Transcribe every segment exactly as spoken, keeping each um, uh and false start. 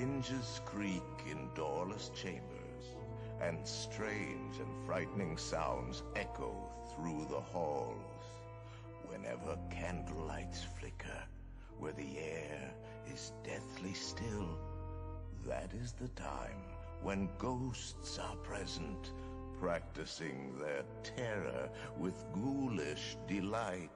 hinges creak in doorless chambers, and strange and frightening sounds echo through the halls whenever candlelights flicker, where the air is deathly still. That is the time when ghosts are present, practicing their terror with ghoulish delight.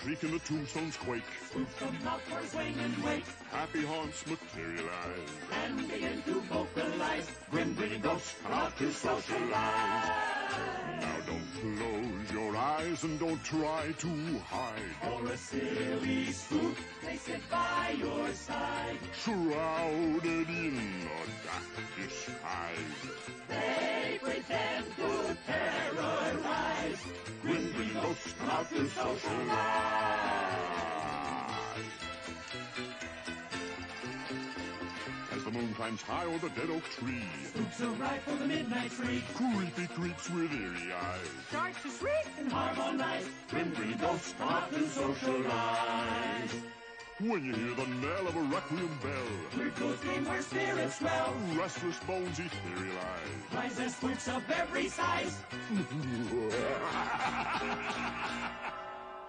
Creak and the tombstones quake. Spooks come out for swing and wake. Happy haunts materialize and begin to vocalize. Grim grinning ghosts are out to socialize. Now don't close your eyes and don't try to hide. For a silly spook, they sit by your side, shrouded in a dark disguise. They pretend to terrorize. Grim grinning ghosts come out to socialize. As the moon climbs high o'er the dead oak tree, spooks arrive for the midnight shriek. Creepy creeps with eerie eyes start to shriek and harmonize. Grim grinning ghosts come out to socialize. When you hear the knell of a requiem bell, weird ghost game where spirits dwell. Restless bones etherealize, rise as spooks of every size.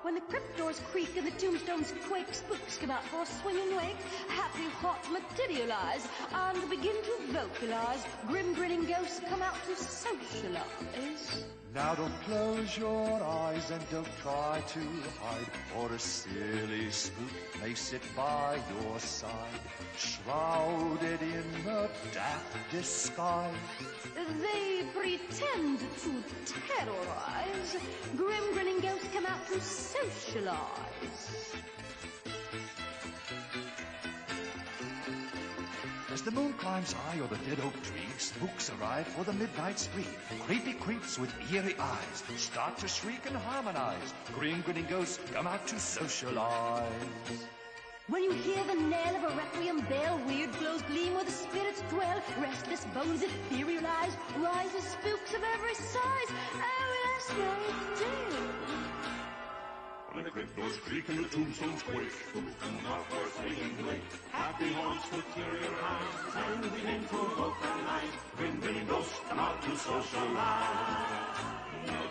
When the crypt doors creak and the tombstones quake, spooks come out for a swinging wake, happy hot materialize, and begin to vocalize. Grim grinning ghosts come out to socialize. Now don't close your eyes and don't try to hide, for a silly spook may sit by your side, shrouded in a daft disguise. They pretend to terrorize. Grim grinning ghosts come out to socialize. As the moon climbs high o'er the dead oak tree, spooks arrive for the midnight spree. Creepy creeps with eerie eyes start to shriek and harmonize. Grim grinning ghosts come out to socialize. When you hear the knell of a requiem bell, weird glows gleam where the spirits dwell. Restless bones etherealize, rise as spooks of every size. Oh, yes, they do. When the crypt doors creak and the tombstones quake, spooks come out for swinging wake. Happy haunts materialize, and begin to vocalize. Grim grinning ghosts come out to socialize.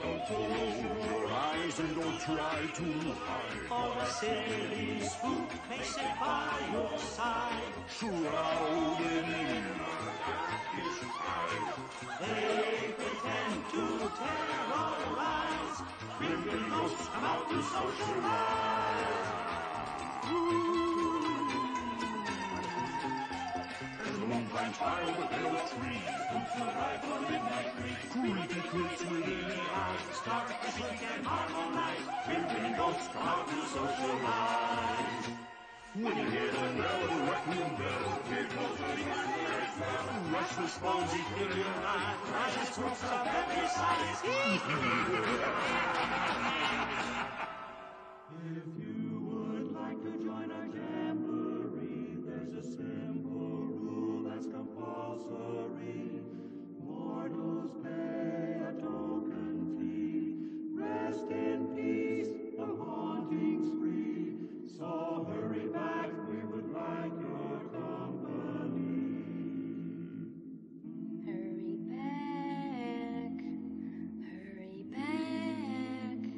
Don't close your eyes and don't try to hide, for a silly spook may sit by your side, shrouded in a darkish eye. They pretend to terrorize. Grim grinning ghosts come out to socialize. As the moon climbs high over the willow tree, spooks arrive for the midnight creek. Creepy creeps within the eyes start to shriek and harmonize. Grim grinning ghosts come out to socialize. When you hear the knell of a requiem bell, weird ghosts leave the spirits dwell. Restless bones etherealize, rise as spooks of every size. If you would like to join our jamboree, there's a simple rule that's compulsory. Mortals pay a token fee. Rest in peace, the haunting's free. So hurry back, we would like your company. Hurry back, hurry back.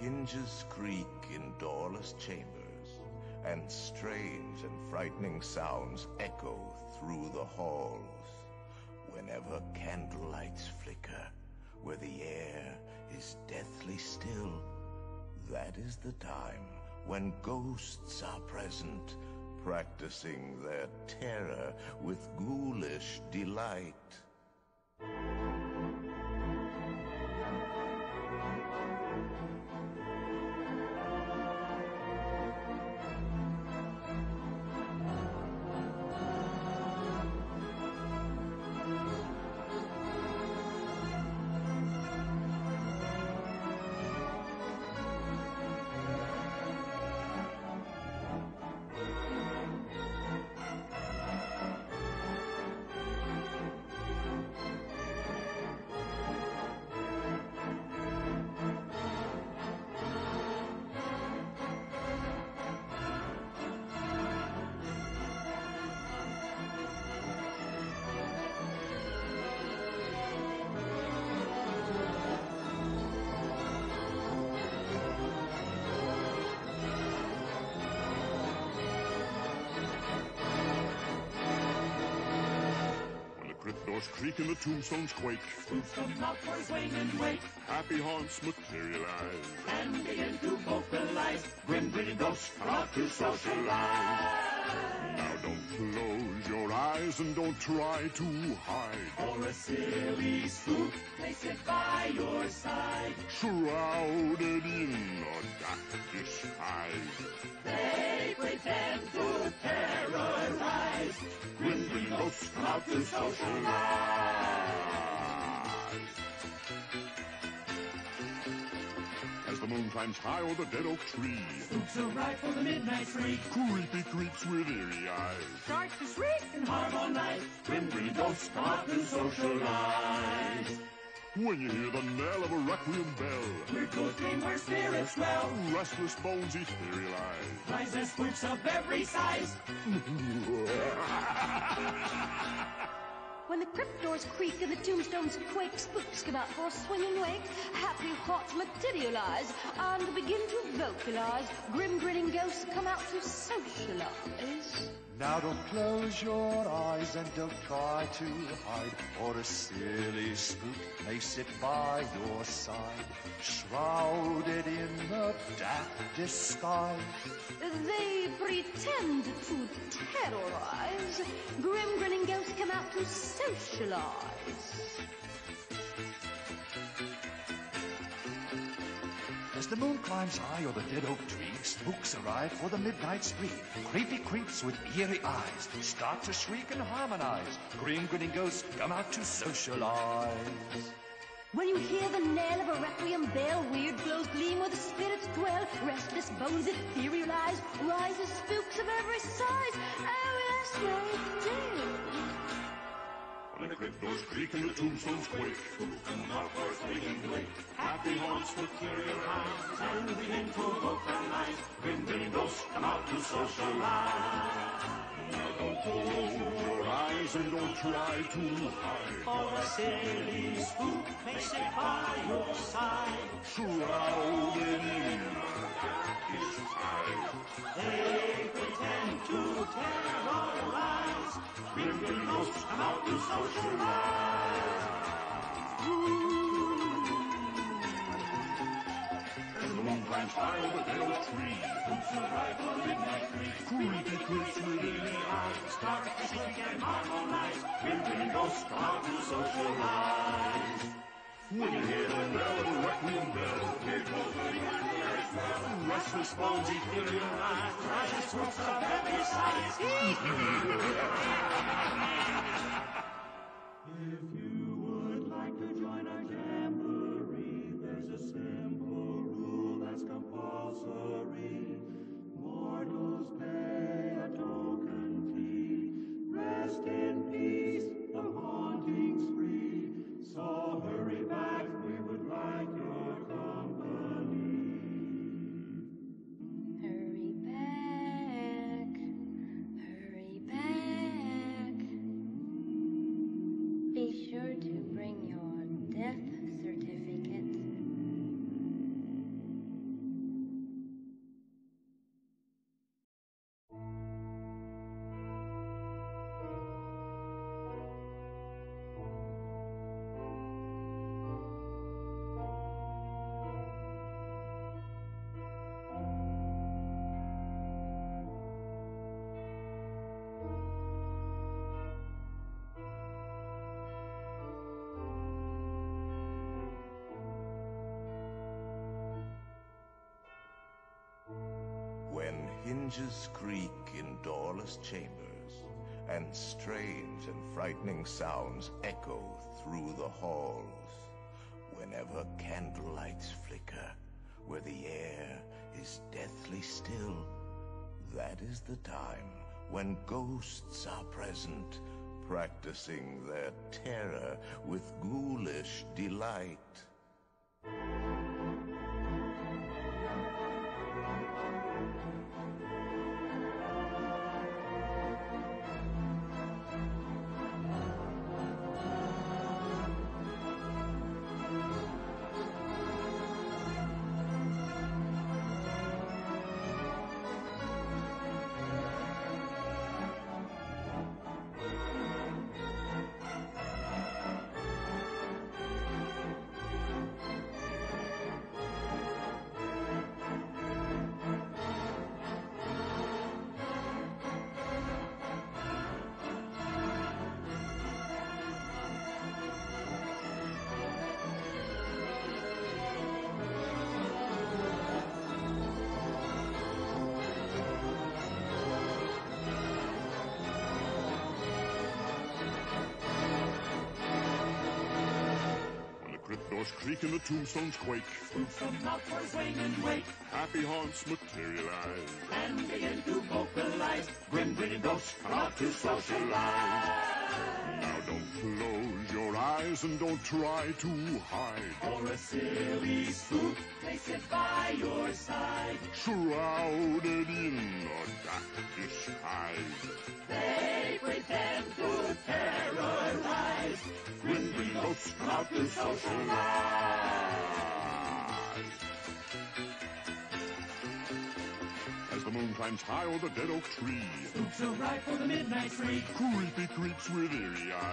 hinges creak in doorless chambers, and strange and frightening sounds echo through the halls. Whenever candlelights flicker, where the air is deathly still, that is the time when ghosts are present, practicing their terror with ghoulish delight. Creak and the tombstones quake. Spooks of mouthways wane and wake. Happy haunts materialize and begin to vocalize. Grim grinning ghosts are out to socialize. Now don't close your eyes and don't try to hide. Or a silly spook may sit by your side, shrouded in a dark disguise. They pretend to terrorize. Grim ghosts come out to socialize. As the moon climbs high o'er the dead oak tree, spooks arrive for the midnight freak. Creepy creeps with eerie eyes start to shriek and harmonize. Grim ghosts come out to socialize. When you hear the knell of a requiem bell, we're ghosting where spirits dwell. Restless bones etherealize, rise as spooks of every size. When the crypt doors creak and the tombstones quake, spooks come out for a swing and wake. Happy hearts materialize and begin to vocalize. Grim grinning ghosts come out to socialize. Now don't close your eyes and don't try to hide, or a silly spook may sit by your side, shrouded in a dark disguise. They pretend to terrorize. Grim grinning ghosts come out to socialize. As the moon climbs high o'er the dead oak tree, spooks arrive for the midnight spree. Creepy creeps with eerie eyes start to shriek and harmonize. Grim grinning ghosts come out to socialize. When you hear the knell of a requiem bell, weird glows gleam where the spirits dwell. Restless bones etherealize, rise as spooks of every size. Oh, yes, they do. When the crypt doors creak and the tombstones quake, spooks come out for a swing and wake. Happy haunts materialize and begin to vocalize. Grim grinning ghosts come out to socialize. Now don't close your eyes and don't try to hide, for a silly spook may sit by your side, shrouded in a darkish eye. They pretend to terrorize. Grim grinning ghosts come out to socialize. Ooh. As the moon climbs high over the dead oak tree, spooks arrive for the midnight freak. Creepy creeps with eerie eyes start to shriek and harmonize. Grim grinning ghosts come out to socialize. When you hear the bell of a requiem bell, we're both living on the earth well. Restless bones etherealize, precious spooks of every size. If you would like to join our jamboree, there's a simple rule that's compulsory. Mortals pay a token fee. Rest in peace, the haunting's free. So hurry back, we would like your company. Hurry back, hurry back. Be sure hinges creak in doorless chambers, and strange and frightening sounds echo through the halls. Whenever candlelights flicker, where the air is deathly still, that is the time when ghosts are present, practicing their terror with ghoulish delight. Creak and the tombstones quake. Spooks from outdoors wane and wake. Happy haunts materialize and begin to vocalize. Grim, grinning ghosts are out to socialize. Now don't close your eyes and don't try to hide, for a silly spook may sit by your side, shrouded in a dark disguise. They pretend to terrorize. Grim, grinning ghosts are out to socialize. As the moon climbs high o'er the dead oak tree, spooks arrive for the midnight freak. Creepy creeps with eerie eyes.